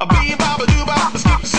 A bee, baba, doo, baba, skip, skip.